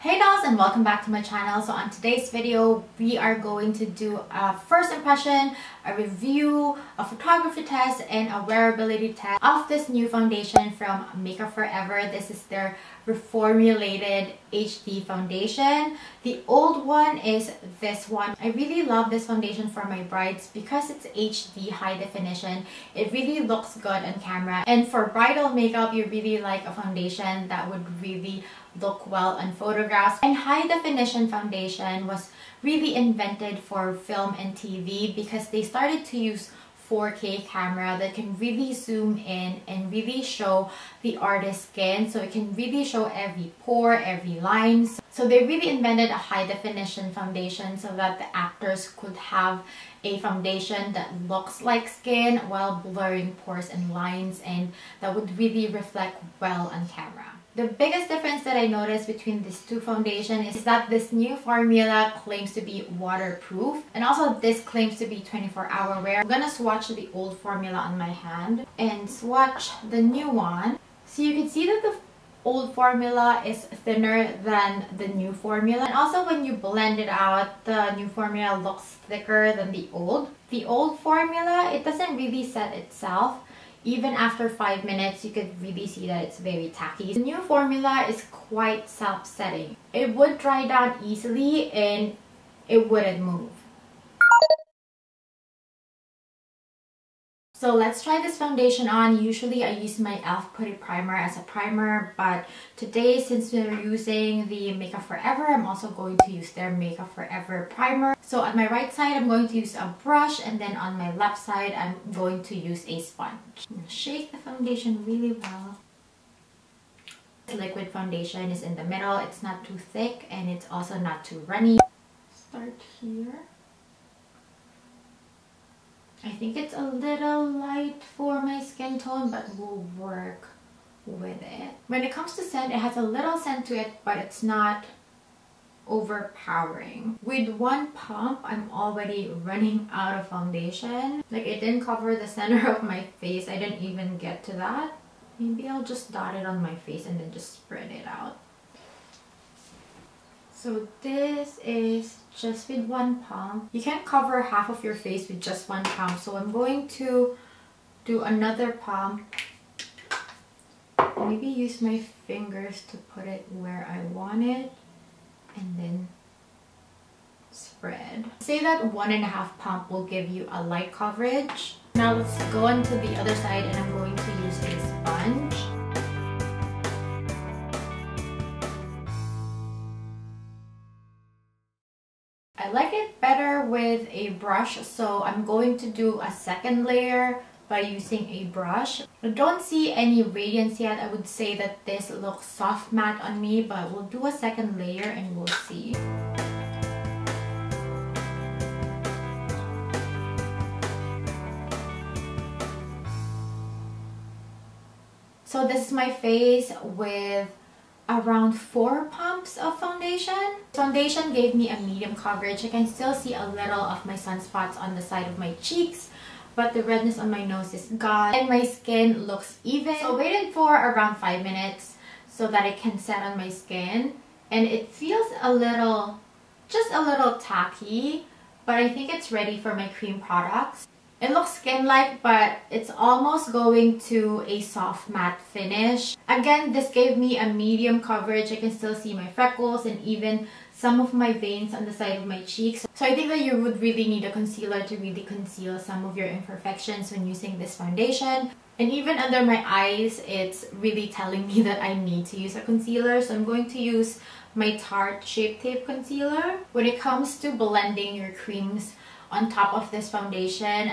Hey dolls, and welcome back to my channel. So on today's video, we are going to do a first impression, a review, a photography test, and a wearability test of this new foundation from Makeup Forever. This is their reformulated HD foundation. The old one is this one. I really love this foundation for my brides because it's HD high definition. It really looks good on camera, and for bridal makeup you really like a foundation that would really look well on photographs. And high definition foundation was really invented for film and TV because they started to use 4K camera that can really zoom in and really show the artist's skin, so it can really show every pore, every line. So they really invented a high definition foundation so that the actors could have a foundation that looks like skin while blurring pores and lines, and that would really reflect well on camera. The biggest difference that I noticed between these two foundations is that this new formula claims to be waterproof, and also this claims to be 24-hour wear. I'm gonna swatch the old formula on my hand and swatch the new one. So you can see that the old formula is thinner than the new formula, and also when you blend it out, the new formula looks thicker than the old. The old formula, it doesn't really set itself. Even after 5 minutes, you could really see that it's very tacky. The new formula is quite self-setting. It would dry down easily and it wouldn't move. So let's try this foundation on. Usually I use my e.l.f. Putty Primer as a primer, but today, since we're using the Makeup Forever, I'm also going to use their Makeup Forever primer. So on my right side, I'm going to use a brush, and then on my left side, I'm going to use a sponge. Shake the foundation really well. The liquid foundation is in the middle. It's not too thick, and it's also not too runny. Start here. I think it's a little light for my skin tone, but we'll work with it. When it comes to scent, it has a little scent to it, but it's not overpowering. With one pump, I'm already running out of foundation. Like, it didn't cover the center of my face. I didn't even get to that. Maybe I'll just dot it on my face and then just spread it out. So this is just with one pump. You can't cover half of your face with just one pump, so I'm going to do another pump. Maybe use my fingers to put it where I want it, and then spread. Say that 1.5 pump will give you a light coverage. Now let's go on to the other side, and I'm going to use a sponge. I like it better with a brush, so I'm going to do a second layer by using a brush. I don't see any radiance yet. I would say that this looks soft matte on me, but we'll do a second layer and we'll see. So this is my face with around 4 pumps of foundation. Foundation gave me a medium coverage. I can still see a little of my sunspots on the side of my cheeks, but the redness on my nose is gone and my skin looks even. So I waited for around 5 minutes so that it can set on my skin, and it feels a little, just a little tacky, but I think it's ready for my cream products. It looks skin-like, but it's almost going to a soft matte finish. Again, this gave me a medium coverage. I can still see my freckles and even some of my veins on the side of my cheeks. So I think that you would really need a concealer to really conceal some of your imperfections when using this foundation. And even under my eyes, it's really telling me that I need to use a concealer. So I'm going to use my Tarte Shape Tape Concealer. When it comes to blending your creams on top of this foundation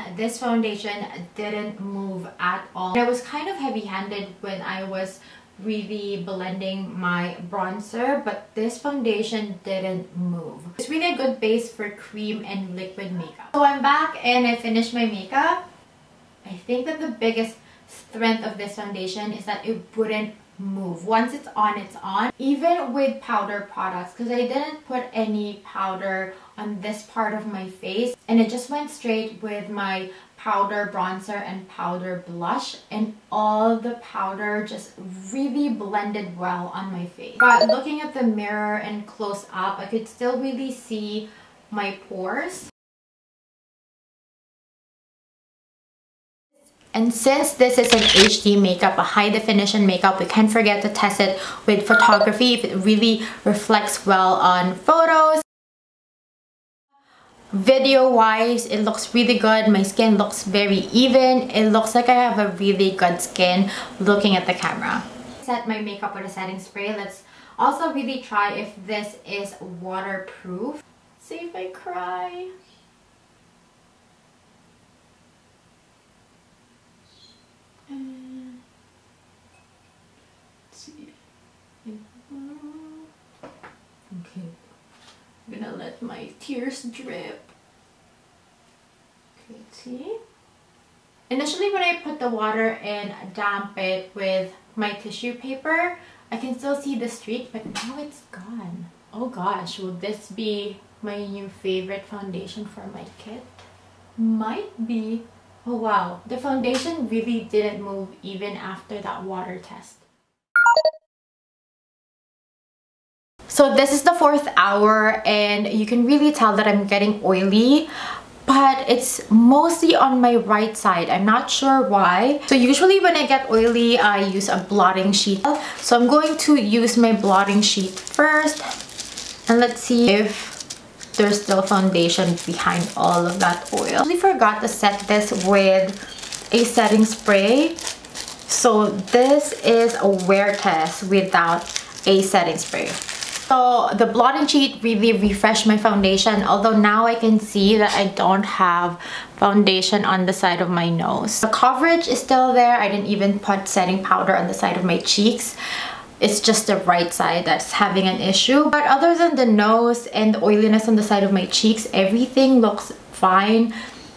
didn't move at all. And I was kind of heavy-handed when I was really blending my bronzer, but this foundation didn't move. It's really a good base for cream and liquid makeup. So I'm back and I finished my makeup. I think that the biggest strength of this foundation is that it wouldn't move. Once it's on, it's on. Even with powder products, because I didn't put any powder on this part of my face, and it just went straight with my powder bronzer and powder blush, and all the powder just really blended well on my face. But looking at the mirror and close up, I could still really see my pores. And since this is an HD makeup, a high definition makeup, we can't forget to test it with photography if it really reflects well on photos. Video wise, it looks really good. My skin looks very even. It looks like I have a really good skin looking at the camera. Set my makeup with a setting spray. Let's also really try if this is waterproof. Let's see if I cry. Okay, I'm gonna let my tears drip. Okay, see? Initially when I put the water in, damp it with my tissue paper, I can still see the streak, but now it's gone. Oh gosh, will this be my new favorite foundation for my kit? Might be. Oh wow, the foundation really didn't move even after that water test. So this is the 4th hour and you can really tell that I'm getting oily, but it's mostly on my right side. I'm not sure why. So usually when I get oily, I use a blotting sheet. So I'm going to use my blotting sheet first, and let's see if there's still foundation behind all of that oil. I really forgot to set this with a setting spray. So this is a wear test without a setting spray. So the blotting sheet really refreshed my foundation, although now I can see that I don't have foundation on the side of my nose. The coverage is still there. I didn't even put setting powder on the side of my cheeks. It's just the right side that's having an issue. But other than the nose and the oiliness on the side of my cheeks, everything looks fine.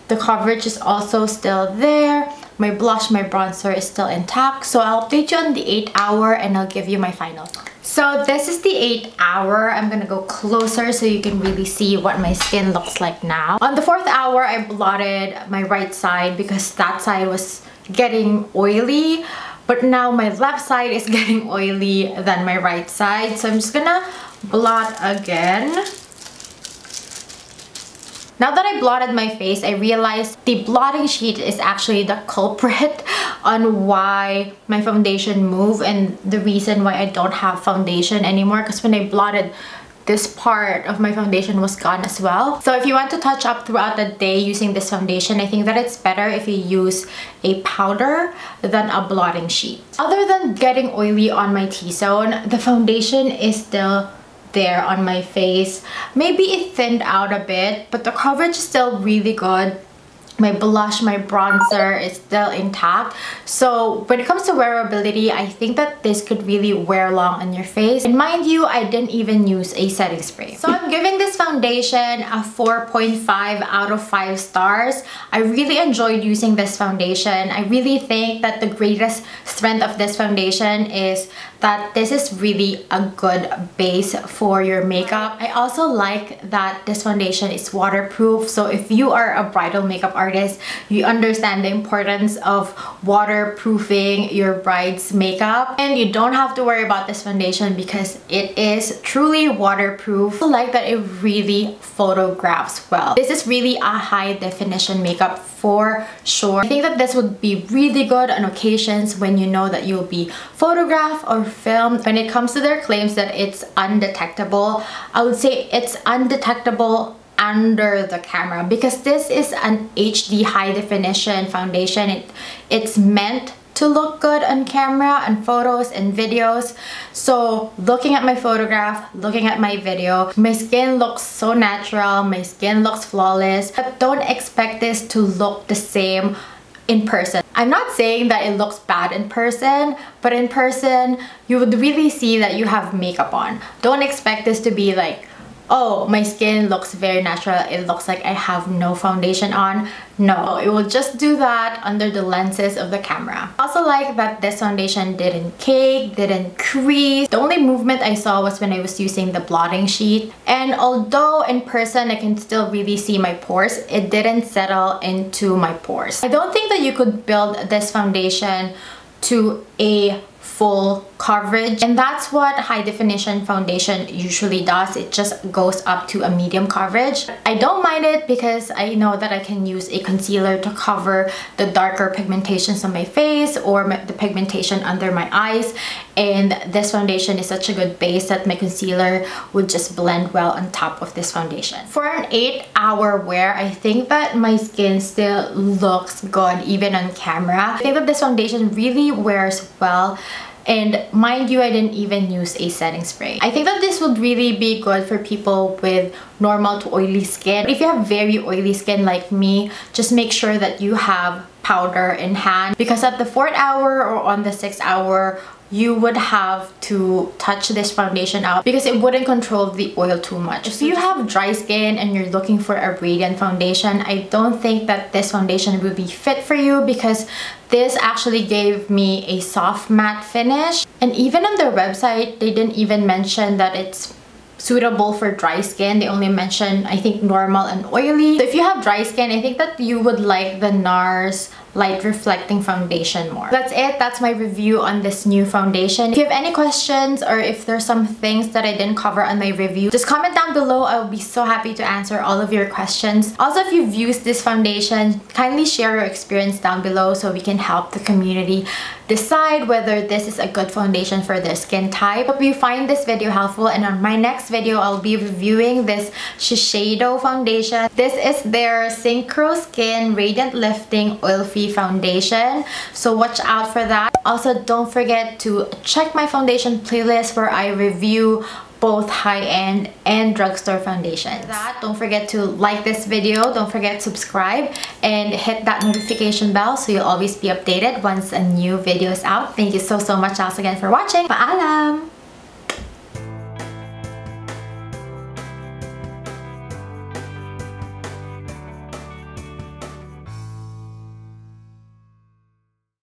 The coverage is also still there. My blush, my bronzer is still intact. So I'll update you on the 8th hour and I'll give you my final look. So this is the 8th hour. I'm gonna go closer so you can really see what my skin looks like now. On the 4th hour, I blotted my right side because that side was getting oily. But now my left side is getting oily than my right side. So I'm just gonna blot again. Now that I blotted my face, I realized the blotting sheet is actually the culprit on why my foundation moved and the reason why I don't have foundation anymore, because when I blotted, this part of my foundation was gone as well. So if you want to touch up throughout the day using this foundation, I think that it's better if you use a powder than a blotting sheet. Other than getting oily on my T-zone, the foundation is still there on my face. Maybe it thinned out a bit, but the coverage is still really good. My blush, my bronzer is still intact. So when it comes to wearability, I think that this could really wear long on your face. And mind you, I didn't even use a setting spray. So I'm giving this foundation a 4.5 out of 5 stars. I really enjoyed using this foundation. I really think that the greatest strength of this foundation is that this is really a good base for your makeup. I also like that this foundation is waterproof. So if you are a bridal makeup artist, you understand the importance of waterproofing your bride's makeup. And you don't have to worry about this foundation because it is truly waterproof. I like that it really photographs well. This is really a high definition makeup for sure. I think that this would be really good on occasions when you know that you'll be photographed or filmed. When it comes to their claims that it's undetectable, I would say it's undetectable under the camera because this is an HD high definition foundation. It's meant to look good on camera and photos and videos. So looking at my photograph, looking at my video, my skin looks so natural, my skin looks flawless, but don't expect this to look the same in person. I'm not saying that it looks bad in person, but in person, you would really see that you have makeup on. Don't expect this to be like oh, my skin looks very natural, it looks like I have no foundation on. No, it will just do that under the lenses of the camera. I also like that this foundation didn't cake, didn't crease. The only movement I saw was when I was using the blotting sheet. And although in person I can still really see my pores, it didn't settle into my pores. I don't think that you could build this foundation to a full coverage, and that's what high definition foundation usually does. It just goes up to a medium coverage. I don't mind it because I know that I can use a concealer to cover the darker pigmentations on my face or the pigmentation under my eyes, and this foundation is such a good base that my concealer would just blend well on top of this foundation. For an 8-hour wear, I think that my skin still looks good even on camera. I think that this foundation really wears well. And mind you, I didn't even use a setting spray. I think that this would really be good for people with normal to oily skin. But if you have very oily skin like me, just make sure that you have powder in hand, because at the 4th hour or on the 6th hour, you would have to touch this foundation out because it wouldn't control the oil too much. If you have dry skin and you're looking for a radiant foundation, I don't think that this foundation would be fit for you because this actually gave me a soft matte finish. And even on their website, they didn't even mention that it's suitable for dry skin. They only mention, I think, normal and oily. So if you have dry skin, I think that you would like the NARS Light Reflecting foundation more. That's it. That's my review on this new foundation. If you have any questions or if there's some things that I didn't cover on my review, just comment down below. I will be so happy to answer all of your questions. Also, if you've used this foundation, kindly share your experience down below so we can help the community decide whether this is a good foundation for their skin type. Hope you find this video helpful, and on my next video, I'll be reviewing this Shiseido foundation. This is their Synchro Skin Radiant Lifting Oil Free foundation, so watch out for that. Also, don't forget to check my foundation playlist where I review both high-end and drugstore foundations. Don't forget to like this video, don't forget to subscribe, and hit that notification bell so you'll always be updated once a new video is out. Thank you so much once again for watching. Paalam!